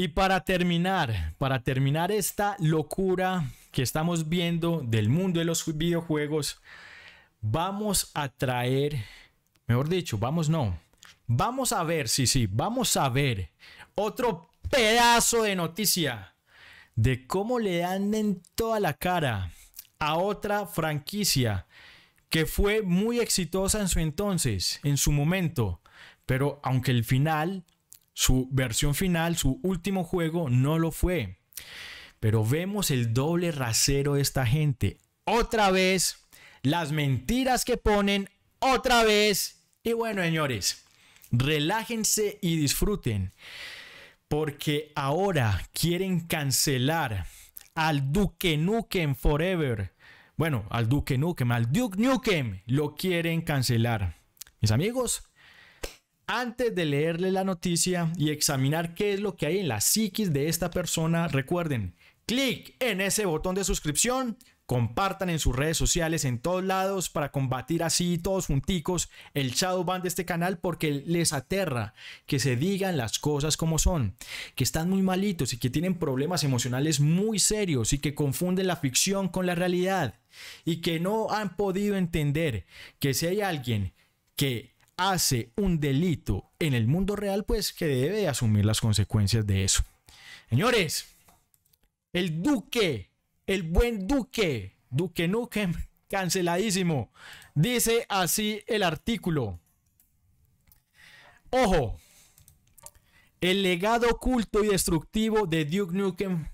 Y para terminar esta locura que estamos viendo del mundo de los videojuegos, vamos a traer, mejor dicho, vamos a ver otro pedazo de noticia de cómo le dan en toda la cara a otra franquicia que fue muy exitosa en su entonces, en su momento, pero aunque el final, su versión final, su último juego no lo fue. Pero vemos el doble rasero de esta gente. Otra vez, las mentiras que ponen, otra vez. Y bueno, señores, relájense y disfruten, porque ahora quieren cancelar al Duke Nukem Forever. Bueno, al Duke Nukem, al Duke Nukem lo quieren cancelar. Mis amigos, antes de leerle la noticia y examinar qué es lo que hay en la psiquis de esta persona, recuerden, clic en ese botón de suscripción, compartan en sus redes sociales, en todos lados, para combatir así todos junticos el shadowban de este canal, porque les aterra que se digan las cosas como son, que están muy malitos y que tienen problemas emocionales muy serios y que confunden la ficción con la realidad y que no han podido entender que si hay alguien que hace un delito en el mundo real, pues que debe asumir las consecuencias de eso. Señores, el Duque, el buen Duque, Duke Nukem, canceladísimo. Dice así el artículo: ojo, el legado oculto y destructivo de Duke Nukem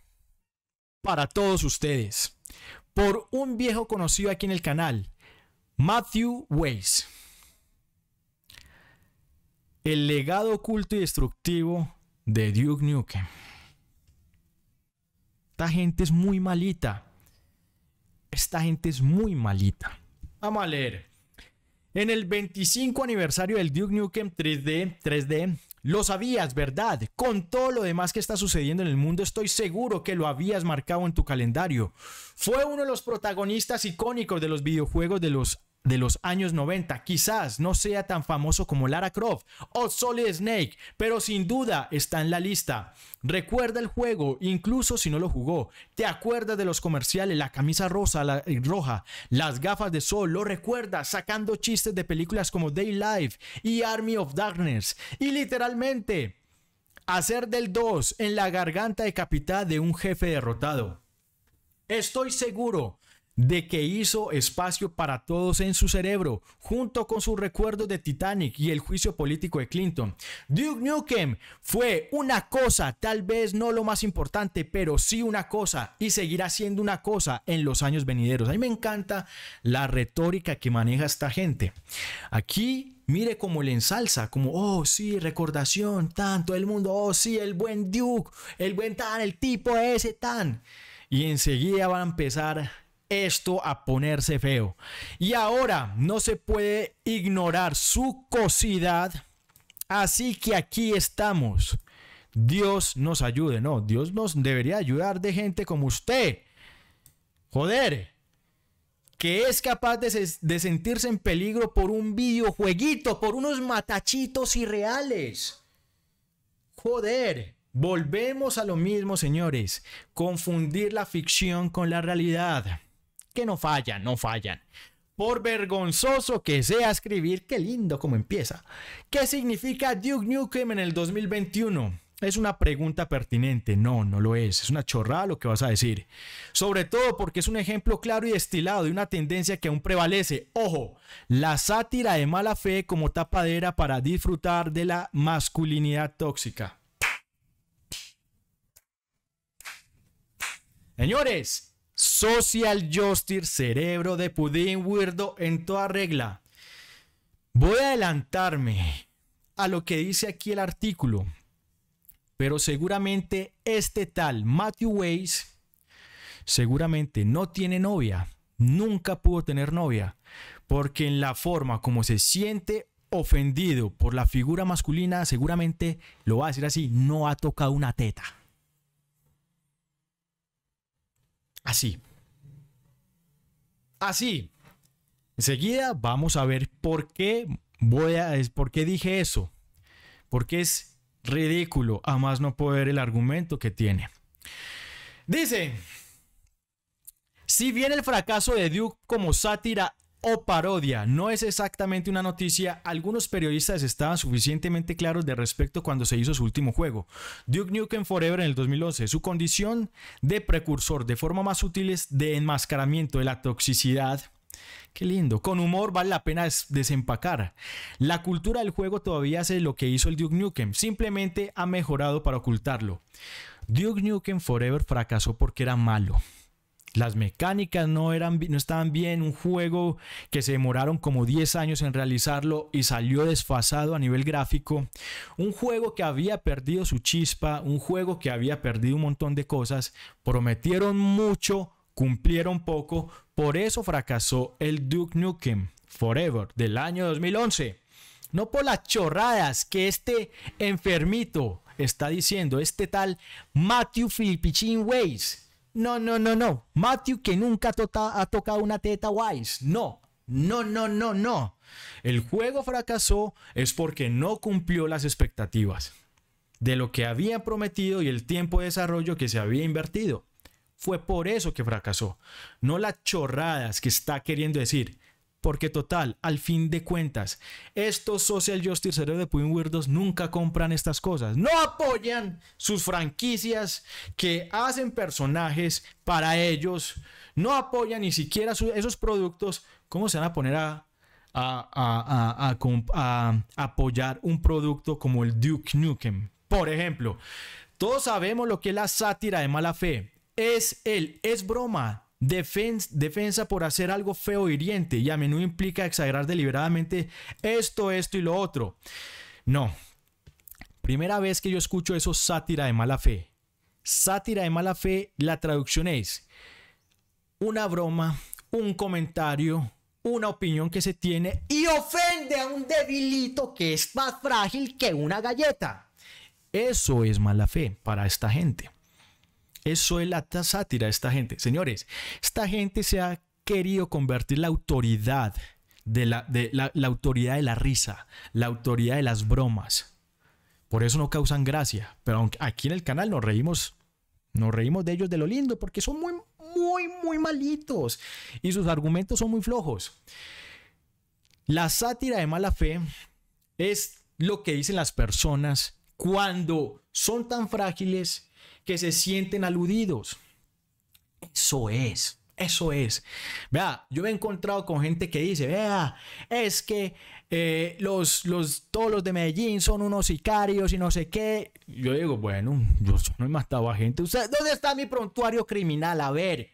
para todos ustedes, por un viejo conocido aquí en el canal, Matthew Weiss. El legado oculto y destructivo de Duke Nukem. Esta gente es muy malita. Esta gente es muy malita. Vamos a leer. En el 25 aniversario del Duke Nukem 3D, lo sabías, ¿verdad? Con todo lo demás que está sucediendo en el mundo, estoy seguro que lo habías marcado en tu calendario. Fue uno de los protagonistas icónicos de los videojuegos de los años 90, quizás no sea tan famoso como Lara Croft o Solid Snake, pero sin duda está en la lista. Recuerda el juego, incluso si no lo jugó. Te acuerdas de los comerciales, la camisa roja, las gafas de sol. Lo recuerdas sacando chistes de películas como Day Life y Army of Darkness. Y literalmente, hacer del 2 en la garganta decapitada de un jefe derrotado. Estoy seguro de que hizo espacio para todos en su cerebro, junto con sus recuerdos de Titanic y el juicio político de Clinton. Duke Nukem fue una cosa, tal vez no lo más importante, pero sí una cosa, y seguirá siendo una cosa en los años venideros. A mí me encanta la retórica que maneja esta gente. Aquí, mire cómo le ensalza, como, oh sí, recordación, tan, todo el mundo, oh sí, el buen Duke, el buen tan, el tipo ese tan. Y enseguida van a empezar esto a ponerse feo. Y ahora no se puede ignorar su cosidad, así que aquí estamos. Dios nos ayude. No, Dios nos debería ayudar de gente como usted, joder, que es capaz de sentirse en peligro por un videojueguito, por unos matachitos irreales. Joder, volvemos a lo mismo, señores, confundir la ficción con la realidad, que no fallan, no fallan. Por vergonzoso que sea escribir, qué lindo como empieza. ¿Qué significa Duke Nukem en el 2021? Es una pregunta pertinente. No, no lo es. Es una chorrada lo que vas a decir. Sobre todo porque es un ejemplo claro y destilado de una tendencia que aún prevalece. Ojo, la sátira de mala fe como tapadera para disfrutar de la masculinidad tóxica. Señores, social justice, cerebro de pudín, weirdo en toda regla. Voy a adelantarme a lo que dice aquí el artículo, pero seguramente este tal Matthew Weiss seguramente no tiene novia, nunca pudo tener novia, porque en la forma como se siente ofendido por la figura masculina, seguramente lo va a decir así: no ha tocado una teta. Así. Así. Enseguida vamos a ver por qué dije eso. Porque es ridículo, a más no poder el argumento que tiene. Dice: si bien el fracaso de Duke como sátira o parodia no es exactamente una noticia, algunos periodistas estaban suficientemente claros de respecto cuando se hizo su último juego, Duke Nukem Forever, en el 2011. Su condición de precursor, de forma más sutiles, de enmascaramiento de la toxicidad. Qué lindo. Con humor vale la pena desempacar. La cultura del juego todavía hace lo que hizo el Duke Nukem, simplemente ha mejorado para ocultarlo. Duke Nukem Forever fracasó porque era malo. Las mecánicas no estaban bien, un juego que se demoraron como 10 años en realizarlo y salió desfasado a nivel gráfico, un juego que había perdido su chispa, un juego que había perdido un montón de cosas. Prometieron mucho, cumplieron poco, por eso fracasó el Duke Nukem Forever del año 2011. No por las chorradas que este enfermito está diciendo, este tal Matthew Filipichín Weiss. No, no, no, no. Matthew, que nunca ha tocado una teta, Weiss. No, no, no, no, no. El juego fracasó es porque no cumplió las expectativas de lo que habían prometido y el tiempo de desarrollo que se había invertido. Fue por eso que fracasó. No las chorradas que está queriendo decir. Porque total, al fin de cuentas, estos social justice heroes de Puin Weirdos nunca compran estas cosas. No apoyan sus franquicias que hacen personajes para ellos. No apoyan ni siquiera esos productos. ¿Cómo se van a poner a apoyar un producto como el Duke Nukem? Por ejemplo, todos sabemos lo que es la sátira de mala fe. Es broma. Defensa por hacer algo feo, hiriente, y a menudo implica exagerar deliberadamente esto y lo otro. No. Primera vez que yo escucho eso, sátira de mala fe. Sátira de mala fe, la traducción es una broma, un comentario, una opinión que se tiene y ofende a un debilito que es más frágil que una galleta. Eso es mala fe para esta gente. Eso es la sátira de esta gente. Señores, esta gente se ha querido convertir la autoridad de la autoridad de la risa, la autoridad de las bromas. Por eso no causan gracia. Pero aunque aquí en el canal nos reímos de ellos de lo lindo, porque son muy, muy, muy malitos y sus argumentos son muy flojos. La sátira de mala fe es lo que dicen las personas cuando son tan frágiles que se sienten aludidos. Eso es. Vea, yo me he encontrado con gente que dice, vea, es que todos los de Medellín son unos sicarios y no sé qué. Yo digo, bueno, yo no he matado a gente. ¿Usted, dónde está mi prontuario criminal? A ver.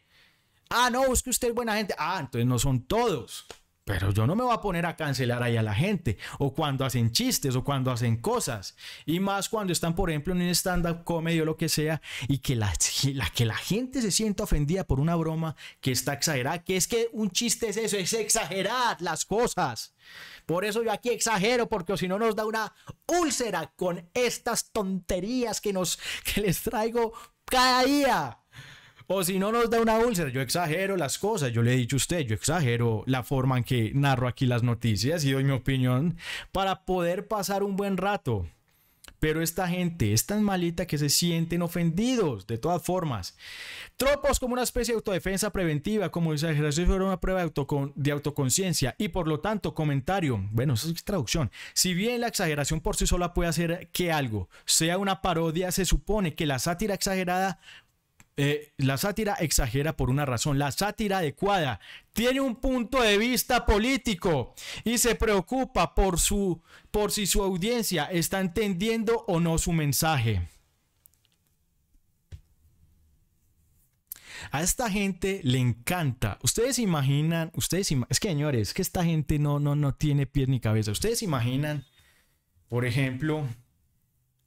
Ah, no, es que usted es buena gente. Ah, entonces no son todos. Pero yo no me voy a poner a cancelar ahí a la gente, o cuando hacen chistes, o cuando hacen cosas, y más cuando están, por ejemplo, en un stand-up comedy o lo que sea, y que la gente se sienta ofendida por una broma que está exagerada, que es que un chiste es eso, es exagerar las cosas. Por eso yo aquí exagero, porque si no nos da una úlcera con estas tonterías que les traigo cada día. O si no nos da una úlcera, yo exagero las cosas, yo le he dicho a usted, yo exagero la forma en que narro aquí las noticias y doy mi opinión para poder pasar un buen rato. Pero esta gente es tan malita que se sienten ofendidos de todas formas. Tropos como una especie de autodefensa preventiva, como exageración sobre una prueba de autoconciencia y por lo tanto comentario. Bueno, eso es traducción. Si bien la exageración por sí sola puede hacer que algo sea una parodia, se supone que la sátira exagerada... la sátira exagera por una razón. La sátira adecuada tiene un punto de vista político y se preocupa por si su audiencia está entendiendo o no su mensaje. A esta gente le encanta. Ustedes imaginan, es que señores, que esta gente no tiene pies ni cabeza. Ustedes imaginan, por ejemplo,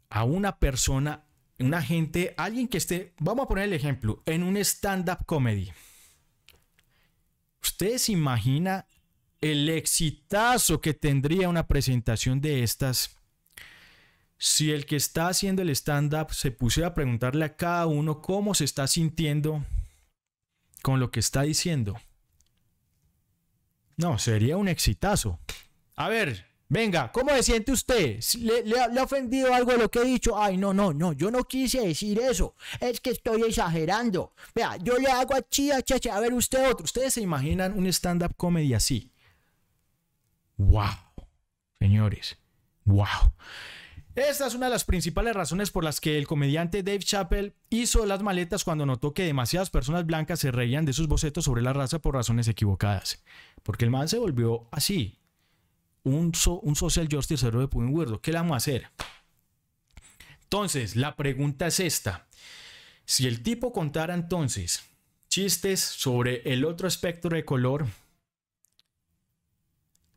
a una persona... Una gente, alguien que esté, vamos a poner el ejemplo, en un stand-up comedy. ¿Ustedes se imaginan el exitazo que tendría una presentación de estas si el que está haciendo el stand-up se pusiera a preguntarle a cada uno cómo se está sintiendo con lo que está diciendo? No, sería un exitazo. A ver, Venga, ¿cómo se siente usted? ¿Le ha ofendido algo de lo que he dicho? Ay, no, yo no quise decir eso. Es que estoy exagerando. Vea, yo le hago a ver usted otro. ¿Ustedes se imaginan un stand-up comedy así? ¡Wow! Señores, ¡wow! Esta es una de las principales razones por las que el comediante Dave Chappelle hizo las maletas cuando notó que demasiadas personas blancas se reían de sus bocetos sobre la raza por razones equivocadas. Porque el man se volvió así. Un social justice hero de Putin Weirdo. ¿Qué le vamos a hacer? Entonces, la pregunta es esta. Si el tipo contara entonces chistes sobre el otro espectro de color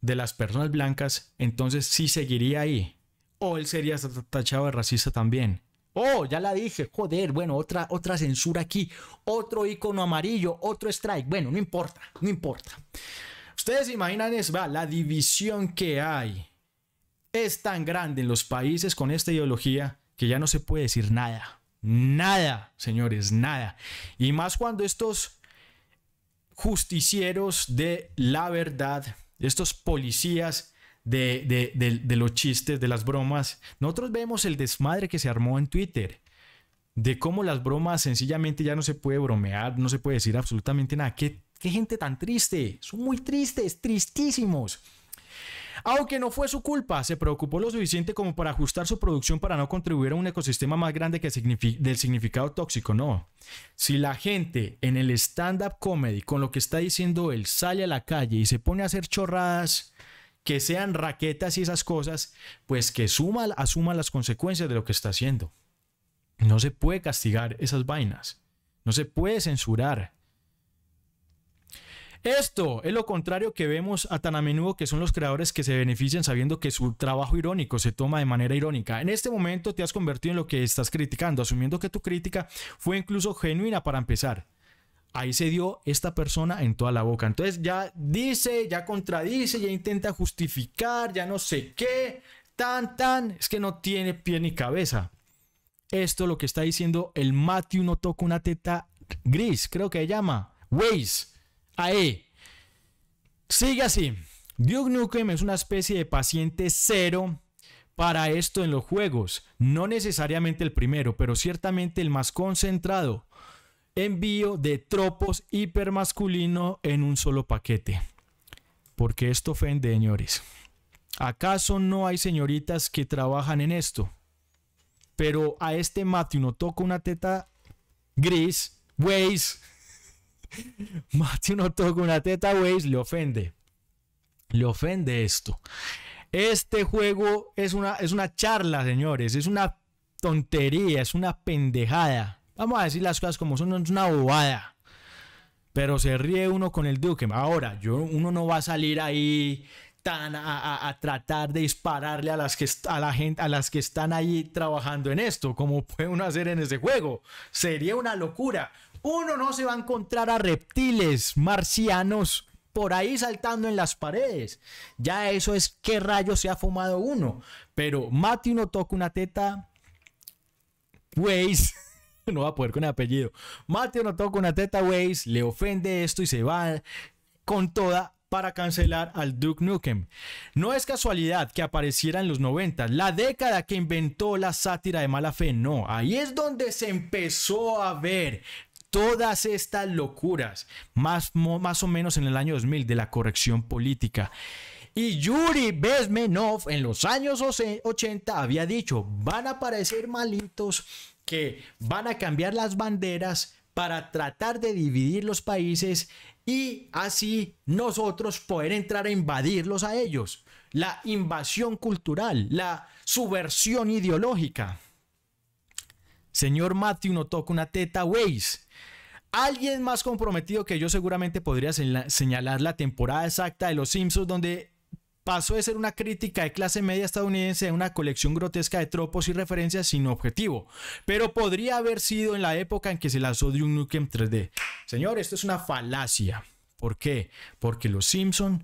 de las personas blancas, entonces sí seguiría ahí. O él sería tachado de racista también. Oh, ya la dije, joder, bueno, otra censura aquí, otro icono amarillo, otro strike, bueno, no importa. Ustedes se imaginan eso, va, la división que hay es tan grande en los países con esta ideología que ya no se puede decir nada, señores, nada. Y más cuando estos justicieros de la verdad, estos policías de los chistes, de las bromas. Nosotros vemos el desmadre que se armó en Twitter, de cómo las bromas sencillamente ya no se puede bromear, no se puede decir absolutamente nada. ¿Qué gente tan triste? Son muy tristes, tristísimos. Aunque no fue su culpa, se preocupó lo suficiente como para ajustar su producción para no contribuir a un ecosistema más grande que del significado tóxico. No, si la gente en el stand-up comedy con lo que está diciendo él sale a la calle y se pone a hacer chorradas que sean raquetas y esas cosas, pues que asuma las consecuencias de lo que está haciendo. No se puede castigar esas vainas. No se puede censurar. Esto es lo contrario que vemos a tan a menudo, que son los creadores que se benefician sabiendo que su trabajo irónico se toma de manera irónica. En este momento te has convertido en lo que estás criticando, asumiendo que tu crítica fue incluso genuina para empezar. Ahí se dio esta persona en toda la boca. Entonces ya dice, ya contradice, ya intenta justificar, ya no sé qué, es que no tiene pie ni cabeza. Esto es lo que está diciendo el Matthew no toca una teta gris, creo que se llama, Weiss, ahí. Sigue así. Duke Nukem es una especie de paciente cero para esto en los juegos. No necesariamente el primero, pero ciertamente el más concentrado. Envío de tropos hipermasculino en un solo paquete. Porque esto ofende, señores. ¿Acaso no hay señoritas que trabajan en esto? Pero a este Matthew no toca una teta gris, Weiss. Matthew no toca una teta, Weiss, le ofende. Le ofende esto. Este juego es una charla, señores. Es una tontería, es una pendejada. Vamos a decir las cosas como son, es una bobada. Pero se ríe uno con el Dukem. Ahora, uno no va a salir ahí tan a tratar de dispararle a las que están ahí trabajando en esto, como puede uno hacer en ese juego. Sería una locura. Uno no se va a encontrar a reptiles marcianos por ahí saltando en las paredes. Ya eso es qué rayos se ha fumado uno. Pero Matthew no toca una teta, Weiss. No va a poder con el apellido. Matthew no toca una teta, Weiss, le ofende esto y se va con toda para cancelar al Duke Nukem. No es casualidad que apareciera en los 90, la década que inventó la sátira de mala fe. No, ahí es donde se empezó a ver todas estas locuras, más o menos en el año 2000, de la corrección política. Y Yuri Bezmenov en los años 80 había dicho, van a aparecer malitos que van a cambiar las banderas para tratar de dividir los países y así nosotros poder entrar a invadirlos a ellos. La invasión cultural, la subversión ideológica. Señor Matthew no toca una teta, Weiss. Alguien más comprometido que yo seguramente podría señalar la temporada exacta de Los Simpsons, donde pasó de ser una crítica de clase media estadounidense a una colección grotesca de tropos y referencias sin objetivo, pero podría haber sido en la época en que se lanzó Duke Nukem 3D. Señor, esto es una falacia. ¿Por qué? Porque los Simpsons...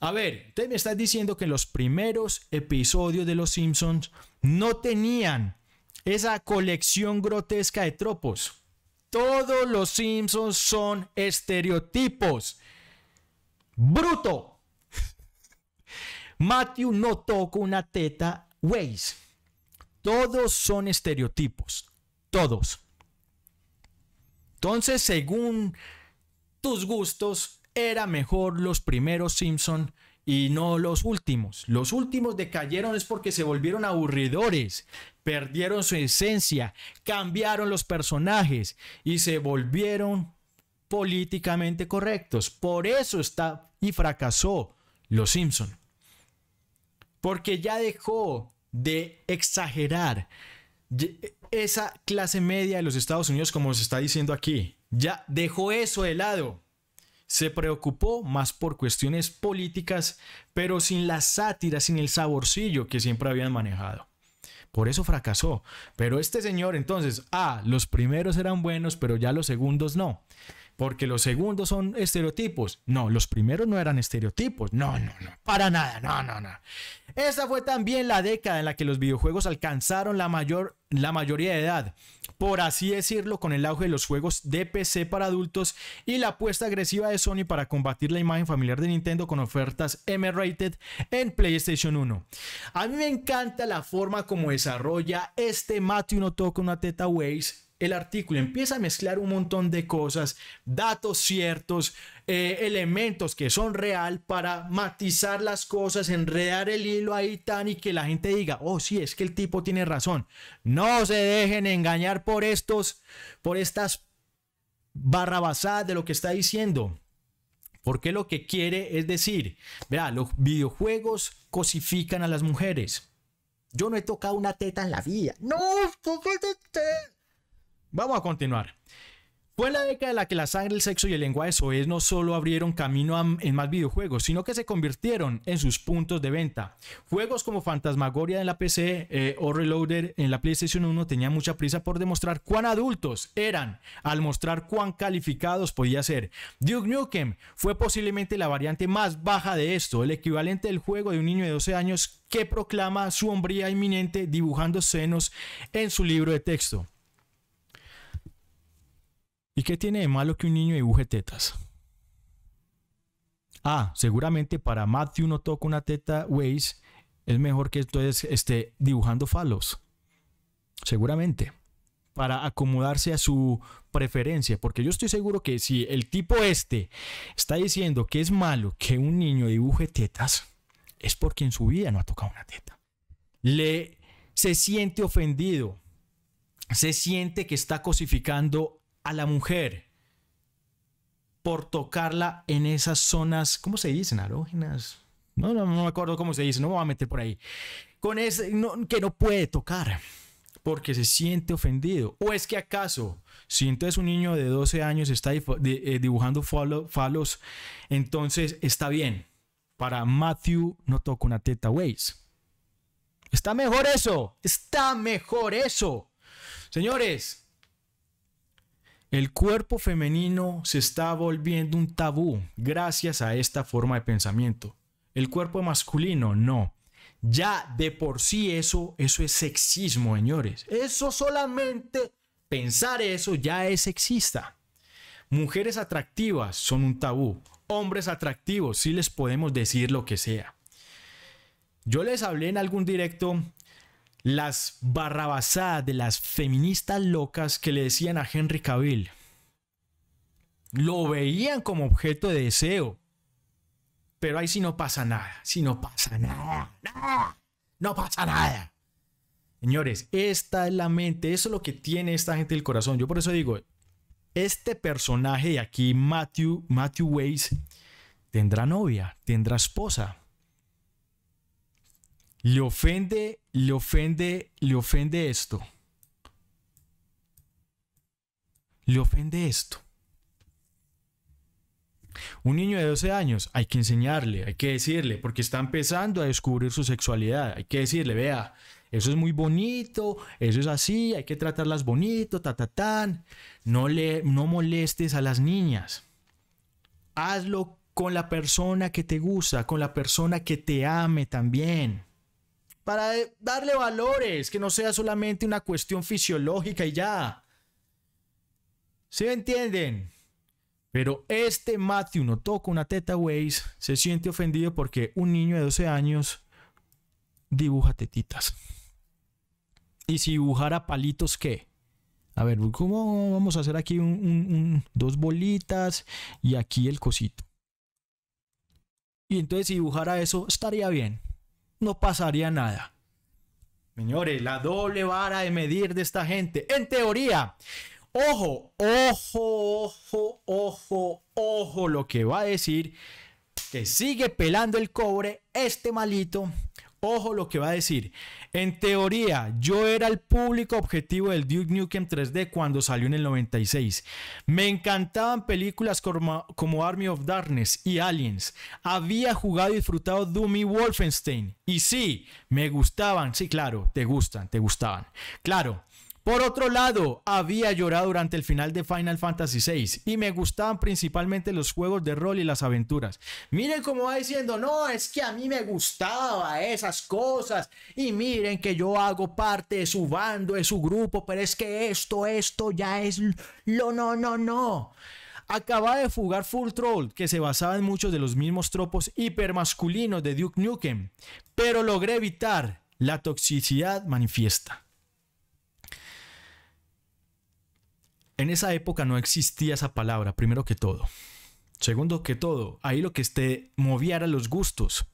A ver, usted me está diciendo que los primeros episodios de los Simpsons no tenían esa colección grotesca de tropos. Todos los Simpsons son estereotipos. ¡Bruto! Matthew no toca una teta Weiss. Todos son estereotipos. Todos. Entonces, según tus gustos, era mejor los primeros Simpson y no los últimos. Los últimos decayeron es porque se volvieron aburridores, perdieron su esencia, cambiaron los personajes y se volvieron políticamente correctos. Por eso está y fracasó Los Simpson. Porque ya dejó de exagerar esa clase media de los Estados Unidos, como se está diciendo aquí. Ya dejó eso de lado. Se preocupó más por cuestiones políticas, pero sin la sátira, sin el saborcillo que siempre habían manejado. Por eso fracasó. Pero este señor entonces, los primeros eran buenos, pero ya los segundos no. Porque los segundos son estereotipos. No, los primeros no eran estereotipos. No, no, no. Para nada. No, no, no. Esa fue también la década en la que los videojuegos alcanzaron la mayoría de edad, por así decirlo, con el auge de los juegos de PC para adultos y la apuesta agresiva de Sony para combatir la imagen familiar de Nintendo con ofertas M-rated en PlayStation 1. A mí me encanta la forma como desarrolla este Matthew no toca una teta Weiss. El artículo empieza a mezclar un montón de cosas, datos ciertos, elementos que son real para matizar las cosas, enredar el hilo ahí tan y que la gente diga, oh sí, es que el tipo tiene razón. No se dejen engañar por estas barrabasadas de lo que está diciendo. Porque lo que quiere es decir, vea, los videojuegos cosifican a las mujeres. Yo no he tocado una teta en la vida. No, vamos a continuar. Fue la década en la que la sangre, el sexo y el lenguaje soez no solo abrieron camino en más videojuegos, sino que se convirtieron en sus puntos de venta. Juegos como Fantasmagoria en la PC o Reloader en la PlayStation 1 tenían mucha prisa por demostrar cuán adultos eran, al mostrar cuán calificados podía ser. Duke Nukem fue posiblemente la variante más baja de esto, el equivalente del juego de un niño de 12 años que proclama su hombría inminente dibujando senos en su libro de texto. ¿Y qué tiene de malo que un niño dibuje tetas? Seguramente para Matthew no toca una teta Weiss es mejor que entonces esté dibujando falos. Seguramente. Para acomodarse a su preferencia. Porque yo estoy seguro que si el tipo está diciendo que es malo que un niño dibuje tetas, es porque en su vida no ha tocado una teta. Se siente ofendido. Se siente que está cosificando a la mujer por tocarla en esas zonas, ¿cómo se dicen? Erógenas. No me acuerdo cómo se dice, no me voy a meter por ahí. Con ese que no puede tocar porque se siente ofendido. ¿O es que acaso si entonces un niño de 12 años está dibujando falos, entonces está bien? Para Matthew no toca una teta Weiss. Está mejor eso. Está mejor eso. Señores, el cuerpo femenino se está volviendo un tabú gracias a esta forma de pensamiento. El cuerpo masculino no. Ya de por sí eso es sexismo, señores. Eso, solamente pensar eso ya es sexista. Mujeres atractivas son un tabú. Hombres atractivos sí les podemos decir lo que sea. Yo les hablé en algún directo las barrabasadas de las feministas locas que le decían a Henry Cavill. Lo veían como objeto de deseo. Pero ahí sí no pasa nada. Sí no pasa nada. No pasa nada. Señores, esta es la mente. Eso es lo que tiene esta gente del corazón. Yo por eso digo, este personaje de aquí, Matthew Weiss, tendrá novia, tendrá esposa. Le ofende esto. Un niño de 12 años, hay que enseñarle, hay que decirle, porque está empezando a descubrir su sexualidad. Hay que decirle, vea, eso es muy bonito, eso es así, hay que tratarlas bonito, tan. No molestes a las niñas. Hazlo con la persona que te gusta, con la persona que te ame también. Para darle valores, que no sea solamente una cuestión fisiológica y ya. ¿Sí me entienden? Pero este Matthew no toca una teta Weiss, se siente ofendido porque un niño de 12 años dibuja tetitas. Y si dibujara palitos, ¿qué? A ver, ¿cómo vamos a hacer aquí dos bolitas y aquí el cosito? Y entonces si dibujara eso, estaría bien. No pasaría nada. Señores, la doble vara de medir de esta gente. En teoría, ojo, ojo, ojo, ojo, ojo, lo que va a decir, que sigue pelando el cobre este malito. Ojo lo que va a decir. En teoría, yo era el público objetivo del Duke Nukem 3D cuando salió en el 96. Me encantaban películas como Army of Darkness y Aliens. Había jugado y disfrutado Doom y Wolfenstein. Y sí, me gustaban. Sí, claro, te gustaban. Claro. Por otro lado, había llorado durante el final de Final Fantasy VI y me gustaban principalmente los juegos de rol y las aventuras. Miren cómo va diciendo, no, es que a mí me gustaba esas cosas y miren que yo hago parte de su bando, de su grupo, pero es que esto ya es lo no. Acaba de fugar Full Throttle, que se basaba en muchos de los mismos tropos hipermasculinos de Duke Nukem, pero logré evitar la toxicidad manifiesta. En esa época no existía esa palabra, primero que todo. Segundo que todo, ahí lo que esté movía era los gustos.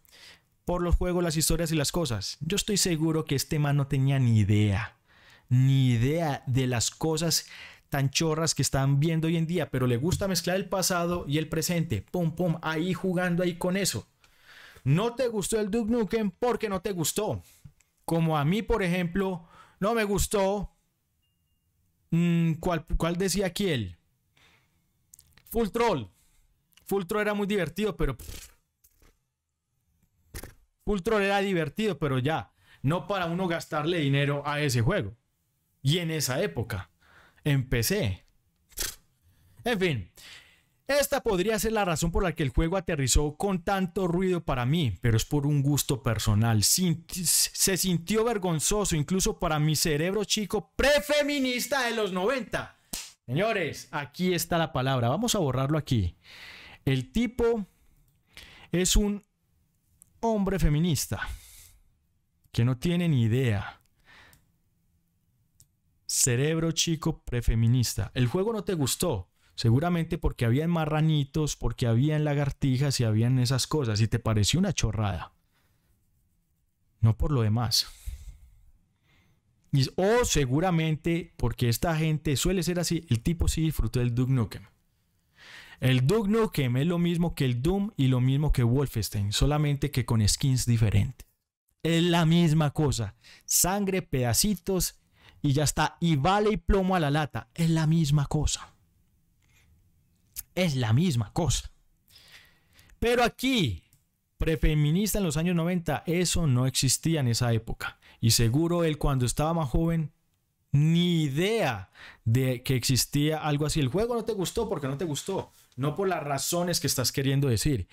Por los juegos, las historias y las cosas. Yo estoy seguro que este man no tenía ni idea. Ni idea de las cosas tan chorras que están viendo hoy en día. Pero le gusta mezclar el pasado y el presente. Pum, pum, ahí jugando ahí con eso. No te gustó el Duke Nukem porque no te gustó. Como a mí, por ejemplo, no me gustó... ¿Cuál decía aquí él? Full Throttle. Full Throttle era muy divertido, pero... Full Throttle era divertido, pero ya. No para uno gastarle dinero a ese juego. Y en esa época. Empecé. En fin. Esta podría ser la razón por la que el juego aterrizó con tanto ruido para mí, pero es por un gusto personal. Se sintió vergonzoso incluso para mi cerebro chico prefeminista de los 90. Señores, aquí está la palabra. Vamos a borrarlo aquí. El tipo es un hombre feminista que no tiene ni idea. Cerebro chico prefeminista. El juego no te gustó. Seguramente porque habían marranitos, porque habían lagartijas y habían esas cosas. Y te pareció una chorrada. No por lo demás. O seguramente porque esta gente suele ser así. El tipo sí disfrutó del Duke Nukem. El Duke Nukem es lo mismo que el Doom y lo mismo que Wolfenstein. Solamente que con skins diferentes. Es la misma cosa. Sangre, pedacitos y ya está. Y vale y plomo a la lata. Es la misma cosa. Es la misma cosa. Pero aquí, prefeminista en los años 90, eso no existía en esa época. Y seguro él cuando estaba más joven, ni idea de que existía algo así. El juego no te gustó porque no te gustó. No por las razones que estás queriendo decir.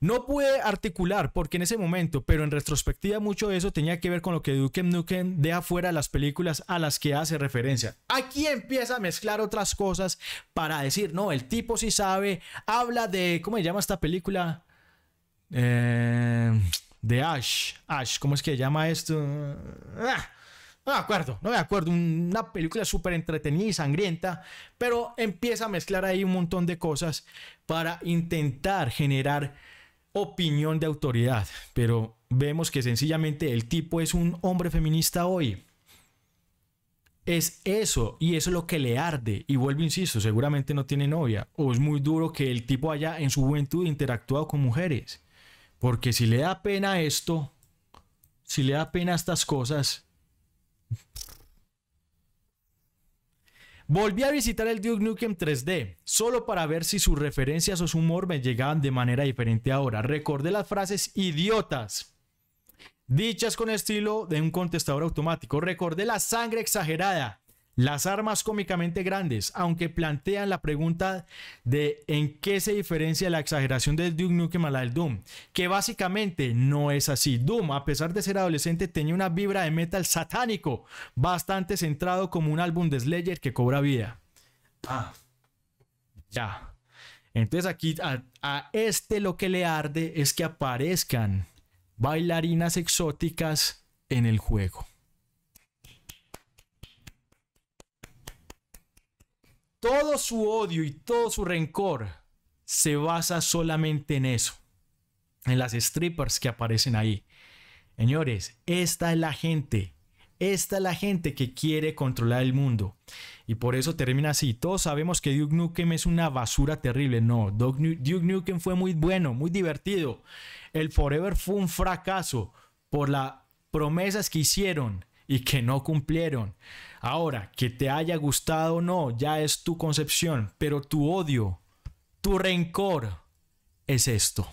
No pude articular porque en ese momento, pero en retrospectiva mucho de eso tenía que ver con lo que Duke Nukem deja fuera de las películas a las que hace referencia. Aquí empieza a mezclar otras cosas para decir, no, el tipo sí sabe, habla de, ¿cómo se llama esta película? De Ash. Ash, ¿cómo es que se llama esto? No me acuerdo, una película súper entretenida y sangrienta, pero empieza a mezclar ahí un montón de cosas para intentar generar opinión de autoridad, pero vemos que sencillamente el tipo es un hombre feminista hoy. Es eso, y eso es lo que le arde, y vuelvo, insisto, seguramente no tiene novia, o es muy duro que el tipo haya en su juventud interactuado con mujeres, porque si le da pena esto, si le da pena estas cosas... Volví a visitar el Duke Nukem 3D, solo para ver si sus referencias o su humor me llegaban de manera diferente ahora. Recordé las frases idiotas, dichas con estilo de un contestador automático. Recordé la sangre exagerada, las armas cómicamente grandes, aunque plantean la pregunta de en qué se diferencia la exageración del Duke Nukem a la del Doom, que básicamente no es así. Doom, a pesar de ser adolescente, tenía una vibra de metal satánico, bastante centrado como un álbum de Slayer que cobra vida. Ah, ya. Entonces aquí a este lo que le arde es que aparezcan bailarinas exóticas en el juego. Todo su odio y todo su rencor se basa solamente en eso, en las strippers que aparecen ahí. Señores, esta es la gente que quiere controlar el mundo. Y por eso termina así. Todos sabemos que Duke Nukem es una basura terrible. No, Duke Nukem fue muy bueno, muy divertido. El Forever fue un fracaso por las promesas que hicieron y que no cumplieron. Ahora, que te haya gustado o no, ya es tu concepción. Pero tu odio, tu rencor es esto.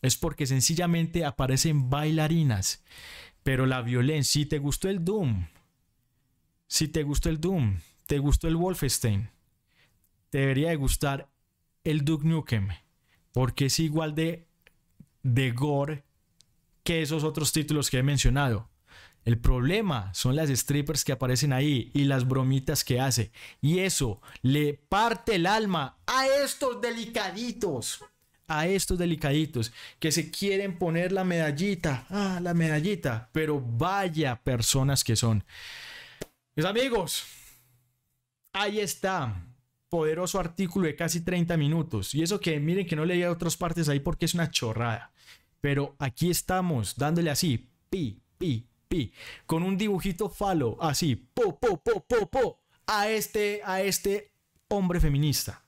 Es porque sencillamente aparecen bailarinas. Pero la violencia, si te gustó el Doom, si te gustó el Doom, te gustó el Wolfenstein, te debería de gustar el Duke Nukem, porque es igual de gore que esos otros títulos que he mencionado. El problema son las strippers que aparecen ahí y las bromitas que hace. Y eso le parte el alma a estos delicaditos. A estos delicaditos que se quieren poner la medallita. Ah, la medallita. Pero vaya personas que son. Mis amigos, ahí está. Poderoso artículo de casi 30 minutos. Y eso que miren que no leía otras partes ahí porque es una chorrada. Pero aquí estamos dándole así. Pi, pi. Con un dibujito falo así po, po, po, po, po, a este hombre feminista.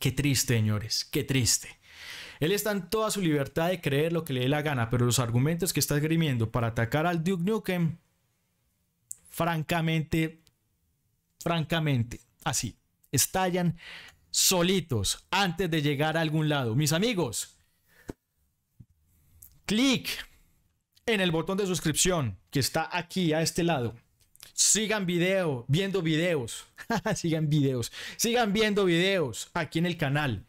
Qué triste, señores, qué triste. Él está en toda su libertad de creer lo que le dé la gana, pero los argumentos que está esgrimiendo para atacar al Duke Nukem, francamente así estallan solitos antes de llegar a algún lado. Mis amigos, clic en el botón de suscripción que está aquí a este lado. Sigan viendo videos. Sigan videos. Sigan viendo videos aquí en el canal.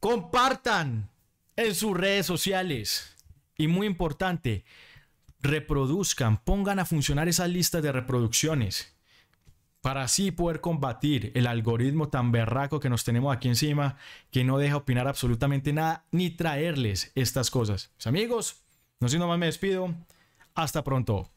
Compartan en sus redes sociales. Y muy importante, reproduzcan, pongan a funcionar esas listas de reproducciones para así poder combatir el algoritmo tan berraco que nos tenemos aquí encima, que no deja opinar absolutamente nada ni traerles estas cosas. Mis amigos, no siendo más, me despido. Hasta pronto.